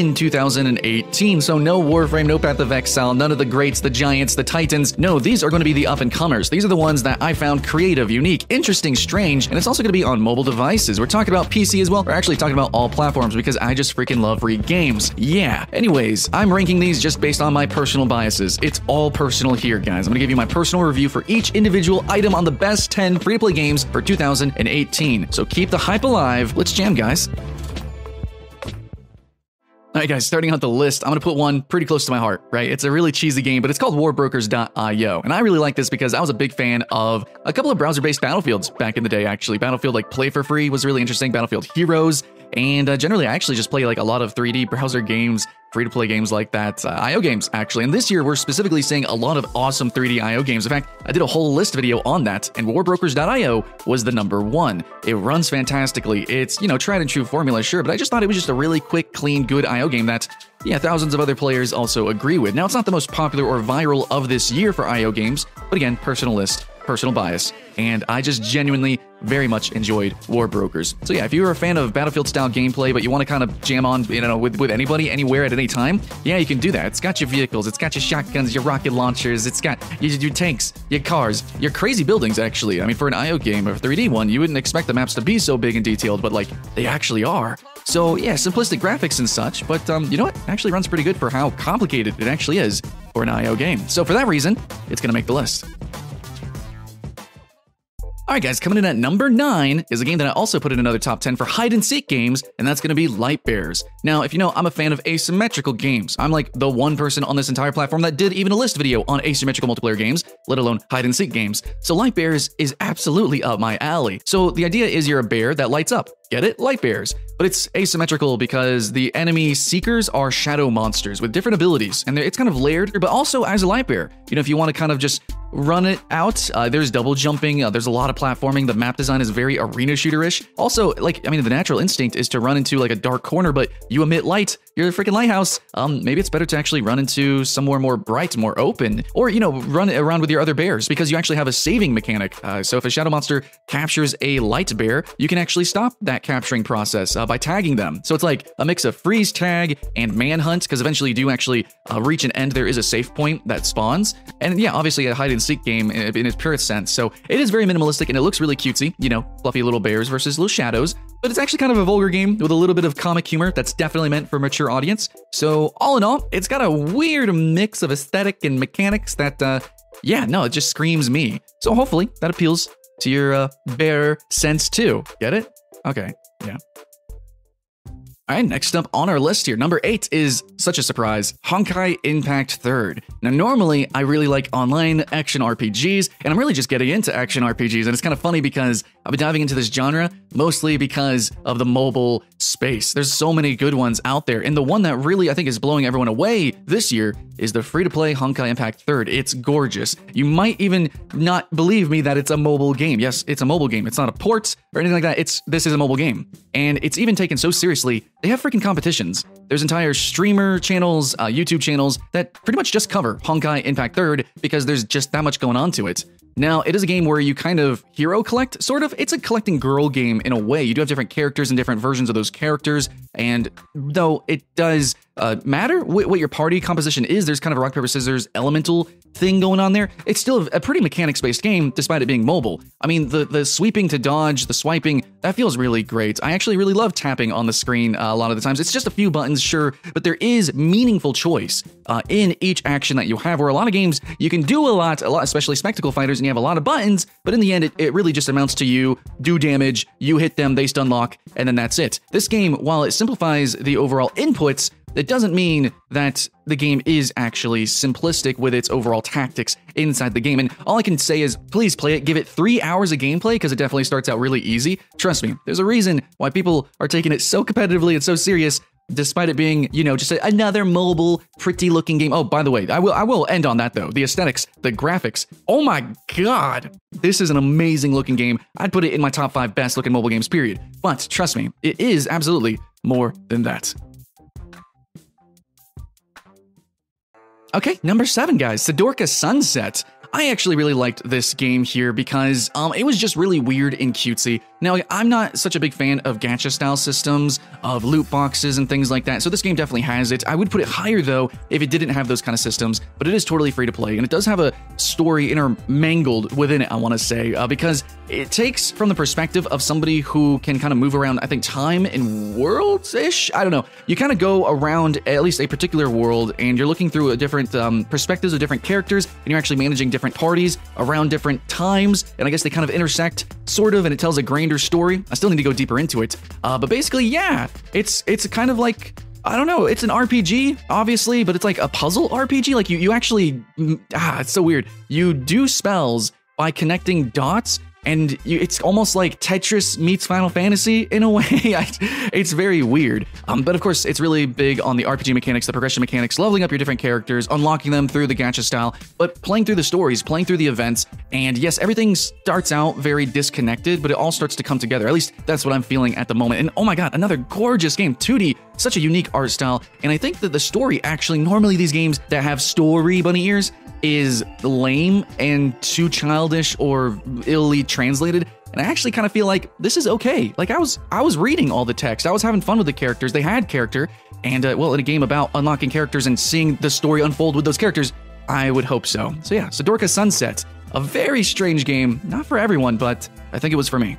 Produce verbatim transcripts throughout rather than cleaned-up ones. in two thousand eighteen, so no Warframe, no Path of Exile, none of the greats, the giants, the titans. No, these are going to be the up-and-comers. These are the ones that I found creative, unique, interesting, strange, and it's also going to be on mobile devices. We're talking about P C as well. We're actually talking about all platforms because I just freaking love free games. Yeah. Anyways, I'm ranking these just based on my personal biases. It's all personal here, guys. I'm going to give you my personal review for each individual item on the best ten free-to-play games for two thousand eighteen. So keep the hype alive. Let's jam, guys. Alright guys, starting out the list, I'm going to put one pretty close to my heart, right? It's a really cheesy game, but it's called Warbrokers dot i o. And I really like this because I was a big fan of a couple of browser-based Battlefields back in the day, actually. Battlefield like Play for Free was really interesting, Battlefield Heroes, and uh, generally I actually just play like a lot of three D browser games, free-to-play games like that, uh, I O games, actually. And this year, we're specifically seeing a lot of awesome three D I O games. In fact, I did a whole list video on that, and Warbrokers dot i o was the number one. It runs fantastically. It's, you know, tried and true formula, sure, but I just thought it was just a really quick, clean, good I O game that, yeah, thousands of other players also agree with. Now, it's not the most popular or viral of this year for I O games, but again, personal list, personal bias, and I just genuinely very much enjoyed Warbrokers. So yeah, if you're a fan of Battlefield-style gameplay, but you want to kind of jam on, you know, with, with anybody, anywhere, at any time, yeah, you can do that. It's got your vehicles, it's got your shotguns, your rocket launchers, it's got your, your tanks, your cars, your crazy buildings, actually. I mean, for an I O game or a three D one, you wouldn't expect the maps to be so big and detailed, but, like, they actually are. So yeah, simplistic graphics and such, but um, you know what? It actually runs pretty good for how complicated it actually is for an I O game. So for that reason, it's going to make the list. Alright guys, coming in at number nine is a game that I also put in another top ten for hide and seek games, and that's going to be Light Bears. Now, if you know, I'm a fan of asymmetrical games. I'm like the one person on this entire platform that did even a list video on asymmetrical multiplayer games, let alone hide and seek games. So Light Bears is absolutely up my alley. So the idea is you're a bear that lights up. Get it? Light Bears. But it's asymmetrical because the enemy seekers are shadow monsters with different abilities, and it's kind of layered, but also as a light bear. You know, if you want to kind of just run it out, uh, there's double jumping, uh, there's a lot of platforming, the map design is very arena shooter-ish. Also, like, I mean, the natural instinct is to run into like a dark corner, but you emit light, you're a freaking lighthouse. Um, maybe it's better to actually run into somewhere more bright, more open, or, you know, run around with your other bears because you actually have a saving mechanic. Uh, so if a shadow monster captures a light bear, you can actually stop that capturing process uh, by tagging them. So it's like a mix of freeze tag and manhunt, because eventually you do actually uh, reach an end. There is a safe point that spawns. And yeah, obviously a hide and seek game in, in its purest sense. So it is very minimalistic and it looks really cutesy, you know, fluffy little bears versus little shadows. But it's actually kind of a vulgar game with a little bit of comic humor that's definitely meant for a mature audience. So all in all, it's got a weird mix of aesthetic and mechanics that, uh, yeah, no, it just screams me. So hopefully that appeals to your uh, bear sense too. Get it? Okay, yeah. All right, next up on our list here, number eight is such a surprise, Honkai Impact third. Now, normally, I really like online action R P Gs, and I'm really just getting into action R P Gs, and it's kind of funny because I've been diving into this genre mostly because of the mobile space. There's so many good ones out there, and the one that really, I think, is blowing everyone away this year is the free-to-play Honkai Impact third. It's gorgeous. You might even not believe me that it's a mobile game. Yes, it's a mobile game. It's not a port or anything like that. It's this is a mobile game, and it's even taken so seriously. They have freaking competitions. There's entire streamer channels, uh, YouTube channels that pretty much just cover Honkai Impact third because there's just that much going on to it. Now, it is a game where you kind of hero collect, sort of. It's a collecting girl game in a way. You do have different characters and different versions of those characters. And though it does uh, matter what, what your party composition is, there's kind of a rock, paper, scissors elemental thing going on there. It's still a pretty mechanics-based game, despite it being mobile. I mean, the, the sweeping to dodge, the swiping, that feels really great. I actually really love tapping on the screen uh, a lot of the times. It's just a few buttons, sure, but there is meaningful choice uh, in each action that you have, where a lot of games, you can do a lot, a lot, especially spectacle fighters, and you have a lot of buttons, but in the end, it, it really just amounts to you do damage, you hit them, they stun lock, and then that's it. This game, while it simplifies the overall inputs, it doesn't mean that the game is actually simplistic with its overall tactics inside the game. And all I can say is, please play it. Give it three hours of gameplay because it definitely starts out really easy. Trust me, there's a reason why people are taking it so competitively and so serious, despite it being, you know, just another mobile, pretty-looking game. Oh, by the way, I will I will end on that, though. The aesthetics, the graphics. Oh my god! This is an amazing-looking game. I'd put it in my top five best-looking mobile games, period. But, trust me, it is absolutely more than that. Okay, number seven, guys. Sdorica Sunset. I actually really liked this game here because um, it was just really weird and cutesy. Now, I'm not such a big fan of gacha style systems, of loot boxes and things like that, so this game definitely has it. I would put it higher though if it didn't have those kind of systems, but it is totally free to play, and it does have a story intermingled within it, I want to say, uh, because it takes from the perspective of somebody who can kind of move around, I think, time and worlds-ish? I don't know. You kind of go around at least a particular world, and you're looking through a different um, perspectives of different characters, and you're actually managing different parties around different times, and I guess they kind of intersect, sort of, and it tells a grander story. I still need to go deeper into it, uh, but basically, yeah, it's it's kind of like, I don't know, it's an R P G, obviously, but it's like a puzzle R P G. Like, you, you actually, ah, it's so weird. You do spells by connecting dots, and you, it's almost like Tetris meets Final Fantasy in a way. It's very weird. Um, but of course, it's really big on the R P G mechanics, the progression mechanics, leveling up your different characters, unlocking them through the gacha style, but playing through the stories, playing through the events. And yes, everything starts out very disconnected, but it all starts to come together. At least that's what I'm feeling at the moment. And oh my God, another gorgeous game, two D. Such a unique art style, and I think that the story actually, normally these games that have story bunny ears, is lame and too childish or illy translated. And I actually kind of feel like this is okay. Like, I was I was reading all the text. I was having fun with the characters. They had character, and uh, well, in a game about unlocking characters and seeing the story unfold with those characters, I would hope so. So yeah, Sdorica Sunset, a very strange game. Not for everyone, but I think it was for me.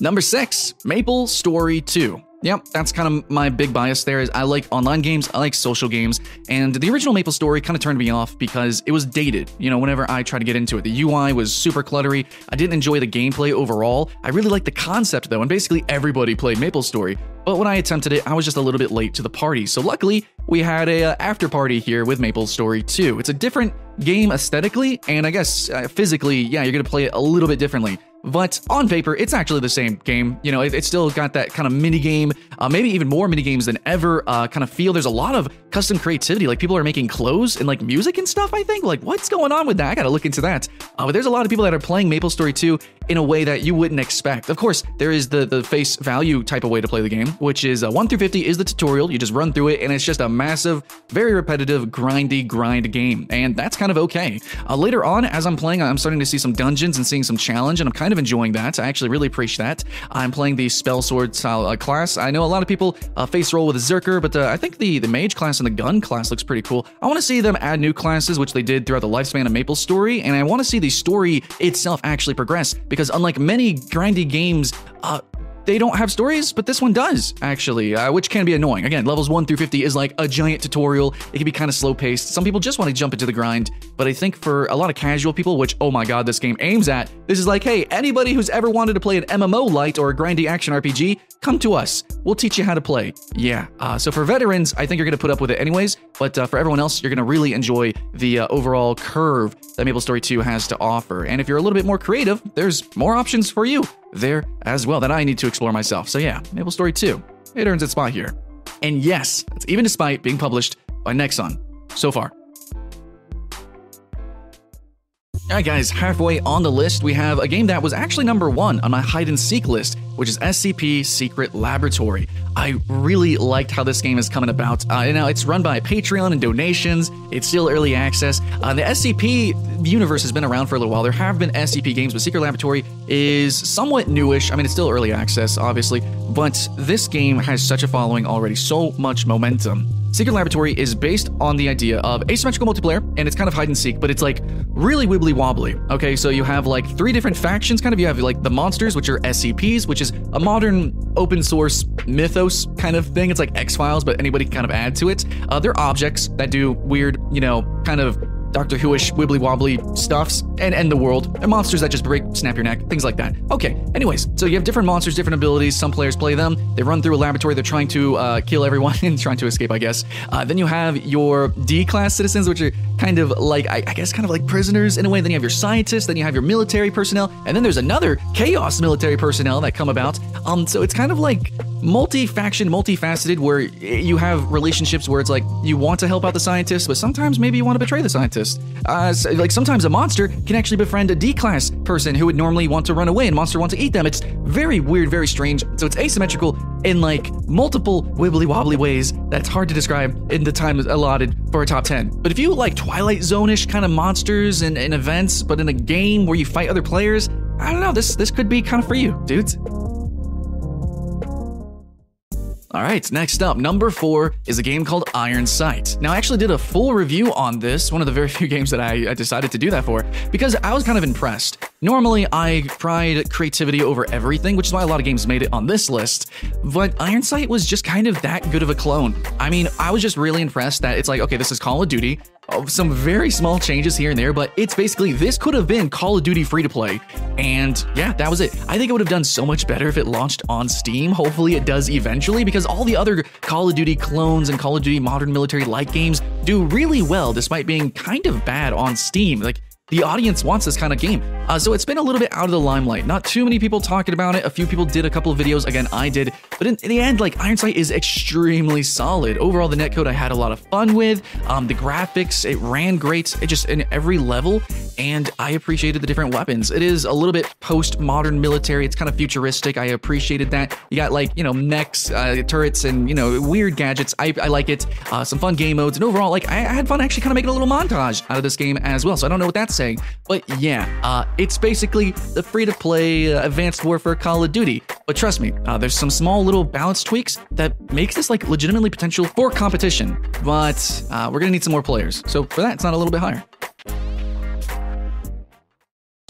Number six, MapleStory two. Yep, that's kind of my big bias there, is I like online games, I like social games, and the original MapleStory kind of turned me off because it was dated, you know, whenever I tried to get into it. The U I was super cluttery, I didn't enjoy the gameplay overall. I really liked the concept though, and basically everybody played MapleStory. But when I attempted it, I was just a little bit late to the party. So luckily, we had a uh, after party here with MapleStory two. It's a different game aesthetically, and I guess uh, physically, yeah, you're gonna play it a little bit differently. But on paper, it's actually the same game. You know, it, it's still got that kind of mini game, uh, maybe even more mini games than ever uh, kind of feel. There's a lot of custom creativity. Like, people are making clothes and like music and stuff, I think. Like, what's going on with that? I gotta look into that. Uh, but there's a lot of people that are playing MapleStory two in a way that you wouldn't expect. Of course, there is the, the face value type of way to play the game, which is uh, one through fifty is the tutorial. You just run through it, and it's just a massive, very repetitive, grindy grind game. And that's kind of okay. Uh, later on, as I'm playing, I'm starting to see some dungeons and seeing some challenge, and I'm kind of enjoying that. I actually really appreciate that. I'm playing the spell sword style uh, class. I know a lot of people uh, face roll with a Zerker, but uh, I think the, the mage class and the gun class looks pretty cool. I want to see them add new classes, which they did throughout the lifespan of MapleStory, and I want to see the story itself actually progress, because unlike many grindy games, uh, they don't have stories, but this one does, actually, uh, which can be annoying. Again, levels one through fifty is like a giant tutorial. It can be kind of slow-paced. Some people just want to jump into the grind, but I think for a lot of casual people, which, oh my god, this game aims at, this is like, hey, anybody who's ever wanted to play an M M O light or a grindy action R P G, come to us. We'll teach you how to play. Yeah, uh, so for veterans, I think you're going to put up with it anyways, but uh, for everyone else, you're going to really enjoy the uh, overall curve that MapleStory two has to offer. And if you're a little bit more creative, there's more options for you there as well that I need to explore myself. So yeah, MapleStory two, it earns its spot here. And yes, that's even despite being published by Nexon so far. Alright guys, halfway on the list, we have a game that was actually number one on my hide-and-seek list, which is S C P Secret Laboratory. I really liked how this game is coming about. Uh, you know, it's run by Patreon and donations. It's still early access. Uh, the S C P universe has been around for a little while. There have been S C P games, but Secret Laboratory is somewhat newish. I mean, it's still early access, obviously, but this game has such a following already, so much momentum. Secret Laboratory is based on the idea of asymmetrical multiplayer, and it's kind of hide and seek, but it's like really wibbly wobbly. Okay, so you have like three different factions, kind of. You have like the monsters, which are S C Ps, which is a modern open source mythos kind of thing. It's like X-Files, but anybody can kind of add to it. Uh, they're objects that do weird, you know, kind of Doctor Who-ish wibbly wobbly stuffs and end the world, and monsters that just break, snap your neck, things like that. Okay, anyways, so you have different monsters, different abilities. Some players play them, they run through a laboratory, they're trying to uh, kill everyone and trying to escape, I guess. Uh, then you have your D-class citizens, which are kind of like, I, I guess, kind of like prisoners in a way. Then you have your scientists, then you have your military personnel, and then there's another chaos military personnel that come about. Um, so it's kind of like multi-faction, multifaceted, where you have relationships where it's like you want to help out the scientists, but sometimes maybe you want to betray the scientists. Uh, so, like sometimes a monster can actually befriend a D-class person who would normally want to run away and monster wants to eat them. It's very weird, very strange. So it's asymmetrical in like multiple wibbly wobbly ways that's hard to describe in the time allotted for a top ten. But if you like Twilight Zone-ish kind of monsters and, and events, but in a game where you fight other players, I don't know, this, this could be kind of for you, dudes. All right, next up, number four is a game called Ironsight. Now, I actually did a full review on this, one of the very few games that I, I decided to do that for, because I was kind of impressed. Normally, I pride creativity over everything, which is why a lot of games made it on this list, but Ironsight was just kind of that good of a clone. I mean, I was just really impressed that it's like, okay, this is Call of Duty, some very small changes here and there, but it's basically, this could have been Call of Duty free-to-play, and yeah, that was it. I think it would have done so much better if it launched on Steam. Hopefully it does eventually, because all the other Call of Duty clones and Call of Duty Modern Military Light games do really well, despite being kind of bad on Steam. Like, the audience wants this kind of game. Uh, so it's been a little bit out of the limelight. Not too many people talking about it. A few people did a couple of videos. Again, I did. But in, in the end, like, Ironsight is extremely solid. Overall, the netcode I had a lot of fun with. Um, the graphics, it ran great. It just in every level. And I appreciated the different weapons. It is a little bit post-modern military. It's kind of futuristic. I appreciated that. You got, like, you know, mechs, uh, turrets, and, you know, weird gadgets. I, I like it. Uh, some fun game modes. And overall, like, I, I had fun actually kind of making a little montage out of this game as well. So I don't know what that's saying, but yeah, uh, it's basically the free-to-play uh, Advanced Warfare Call of Duty. But trust me, uh, there's some small little balance tweaks that makes this like legitimately potential for competition. But uh, we're gonna need some more players, so for that, it's not a little bit higher.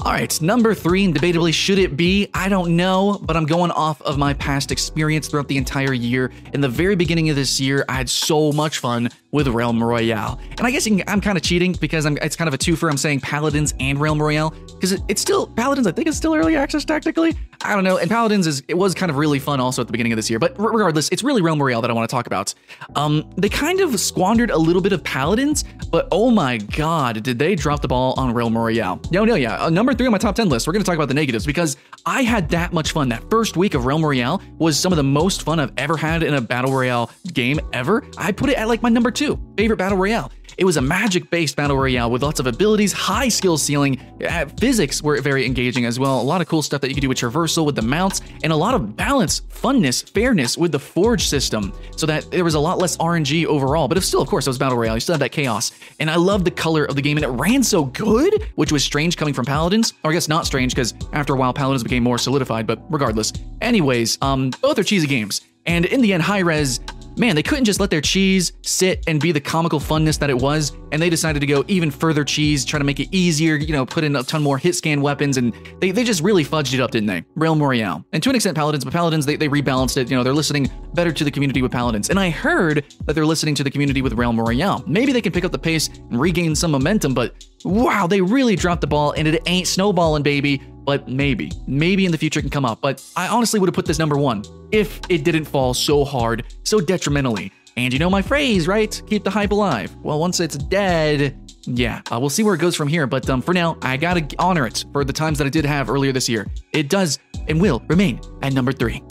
All right, number three, and debatably should it be? I don't know, but I'm going off of my past experience throughout the entire year. In the very beginning of this year, I had so much fun with Realm Royale. And I guess you can, I'm kind of cheating because I'm, it's kind of a twofer. I'm saying Paladins and Realm Royale because it, it's still, Paladins I think is still early access technically. I don't know, and Paladins is, it was kind of really fun also at the beginning of this year, but regardless, it's really Realm Royale that I want to talk about. Um, they kind of squandered a little bit of Paladins, but oh my god, did they drop the ball on Realm Royale. No, no, yeah, uh, number three on my top ten list, we're going to talk about the negatives because I had that much fun. That first week of Realm Royale was some of the most fun I've ever had in a Battle Royale game ever. I put it at like my number two favorite Battle Royale. It was a magic-based battle royale with lots of abilities, high skill ceiling, physics were very engaging as well, a lot of cool stuff that you could do with traversal, with the mounts, and a lot of balance, funness, fairness with the forge system, so that there was a lot less R N G overall, but if still, of course, it was battle royale, you still had that chaos, and I loved the color of the game, and it ran so good, which was strange coming from Paladins, or I guess not strange, because after a while, Paladins became more solidified, but regardless. Anyways, um, both are cheesy games, and in the end, high-res, man, they couldn't just let their cheese sit and be the comical funness that it was, and they decided to go even further cheese, try to make it easier, you know, put in a ton more hit scan weapons, and they, they just really fudged it up, didn't they? Realm Royale. And to an extent, Paladins, but Paladins, they, they rebalanced it, you know, they're listening better to the community with Paladins, and I heard that they're listening to the community with Realm Royale. Maybe they can pick up the pace and regain some momentum, but wow, they really dropped the ball, and it ain't snowballing, baby. But maybe, maybe in the future it can come up. But I honestly would have put this number one if it didn't fall so hard, so detrimentally. And you know my phrase, right? Keep the hype alive. Well, once it's dead, yeah, uh, we'll see where it goes from here. But um, for now, I gotta honor it for the times that I did have earlier this year. It does and will remain at number three.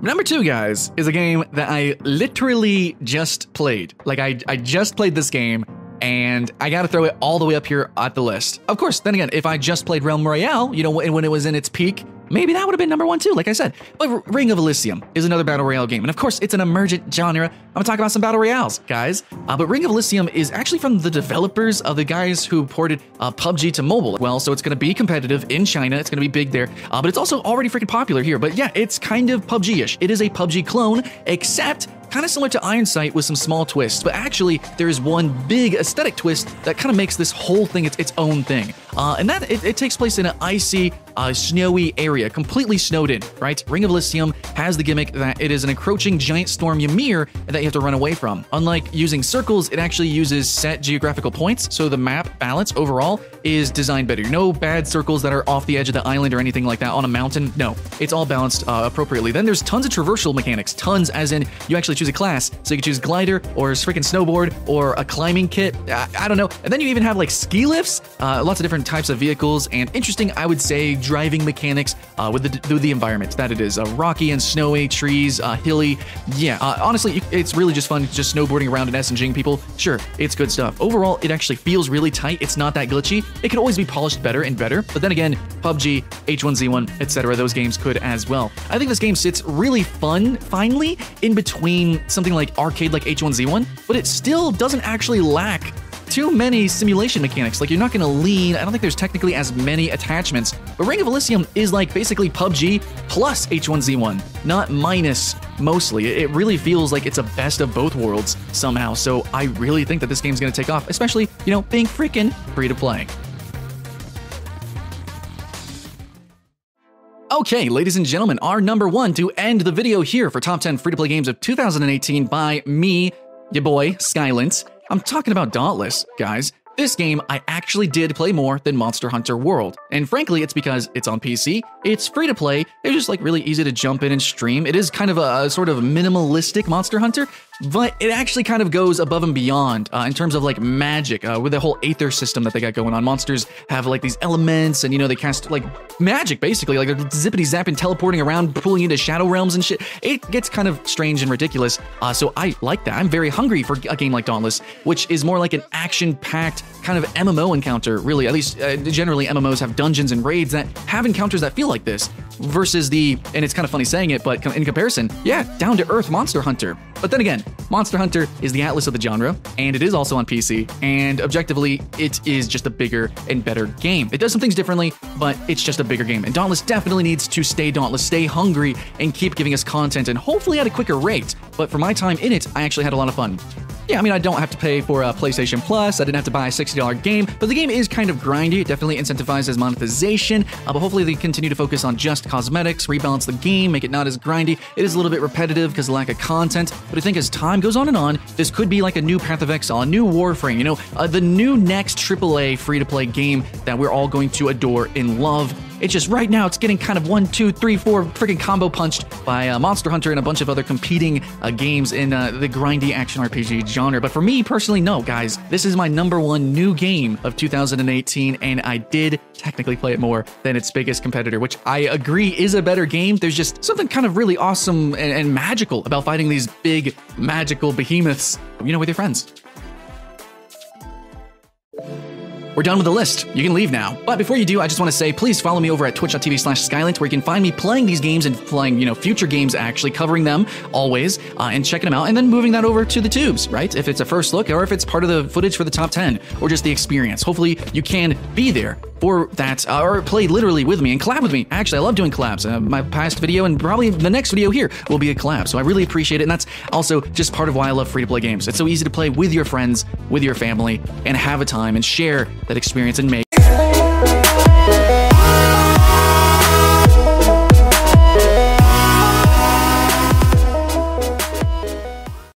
Number two, guys, is a game that I literally just played. Like, I, I just played this game, and I gotta throw it all the way up here at the list. Of course, then again, if I just played Realm Royale, you know, when it was in its peak, maybe that would have been number one too, like I said. But Ring of Elysium is another battle royale game, and of course, it's an emergent genre. I'm gonna talk about some battle royales, guys. Uh, but Ring of Elysium is actually from the developers of the guys who ported uh, P U B G to mobile. Well, so it's gonna be competitive in China. It's gonna be big there, uh, but it's also already freaking popular here. But yeah, it's kind of P U B G-ish. It is a P U B G clone, except kind of similar to Ironsight with some small twists, but actually there is one big aesthetic twist that kind of makes this whole thing its, its own thing. Uh, and that it, it takes place in an icy, uh, snowy area, completely snowed in, right? Ring of Elysium has the gimmick that it is an encroaching giant storm Ymir that you have to run away from. Unlike using circles, it actually uses set geographical points, so the map balance overall is designed better. No bad circles that are off the edge of the island or anything like that on a mountain. No, it's all balanced uh, appropriately. Then there's tons of traversal mechanics, tons as in you actually choose a class, so you can choose glider or a freaking snowboard or a climbing kit. I, I don't know. And then you even have like ski lifts, uh, lots of different different types of vehicles and interesting, I would say, driving mechanics uh, with, the, with the environment that it is. Uh, rocky and snowy, trees, uh, hilly. Yeah, uh, honestly, it's really just fun just snowboarding around and S N G-ing people. Sure, it's good stuff. Overall, it actually feels really tight. It's not that glitchy. It could always be polished better and better. But then again, P U B G, H one Z one, et cetera, those games could as well. I think this game sits really fun, finally, in between something like arcade like H one Z one, but it still doesn't actually lack too many simulation mechanics. Like, you're not going to lean. I don't think there's technically as many attachments. But Ring of Elysium is like basically P U B G plus H one Z one, not minus mostly. It really feels like it's a best of both worlds somehow. So I really think that this game's going to take off, especially, you know, being freaking free to play. Okay, ladies and gentlemen, our number one to end the video here for top ten free-to-play games of two thousand eighteen by me, your boy, Skylent. I'm talking about Dauntless, guys. This game I actually did play more than Monster Hunter World. And frankly, it's because it's on P C, it's free to play, it's just like really easy to jump in and stream. It is kind of a, a sort of minimalistic Monster Hunter, but it actually kind of goes above and beyond uh, in terms of like magic uh, with the whole Aether system that they got going on. Monsters have like these elements and, you know, they cast like magic basically, like they're zippity-zapping, teleporting around, pulling into shadow realms and shit. It gets kind of strange and ridiculous. Uh, so I like that. I'm very hungry for a game like Dauntless, which is more like an action-packed kind of M M O encounter, really. At least uh, generally M M Os have dungeons and raids that have encounters that feel like this versus the, and it's kind of funny saying it, but in comparison, yeah, down-to-earth Monster Hunter. But then again, Monster Hunter is the atlas of the genre, and it is also on P C, and objectively, it is just a bigger and better game. It does some things differently, but it's just a bigger game, and Dauntless definitely needs to stay Dauntless, stay hungry, and keep giving us content, and hopefully at a quicker rate. But for my time in it, I actually had a lot of fun. Yeah, I mean, I don't have to pay for a PlayStation Plus, I didn't have to buy a sixty dollar game, but the game is kind of grindy. It definitely incentivizes monetization, uh, but hopefully they continue to focus on just cosmetics, rebalance the game, make it not as grindy. It is a little bit repetitive because of lack of content, but I think as time goes on and on, this could be like a new Path of Exile, a new Warframe, you know, uh, the new next triple A free-to-play game that we're all going to adore and love. It's just right now, it's getting kind of one, two, three, four freaking combo punched by uh, Monster Hunter and a bunch of other competing uh, games in uh, the grindy action R P G genre. But for me personally, no, guys, this is my number one new game of two thousand eighteen, and I did technically play it more than its biggest competitor, which I agree is a better game. There's just something kind of really awesome and, and magical about fighting these big magical behemoths, you know, with your friends. We're done with the list. You can leave now. But before you do, I just want to say, please follow me over at twitch.tv slash Skylent, where you can find me playing these games and playing, you know, future games, actually covering them always uh, and checking them out and then moving that over to the tubes, right? If it's a first look or if it's part of the footage for the top ten or just the experience, hopefully you can be there for that uh, or play literally with me and collab with me. Actually, I love doing collabs. Uh, my past video and probably the next video here will be a collab. So I really appreciate it. And that's also just part of why I love free to play games. It's so easy to play with your friends, with your family, and have a time and share that experience and make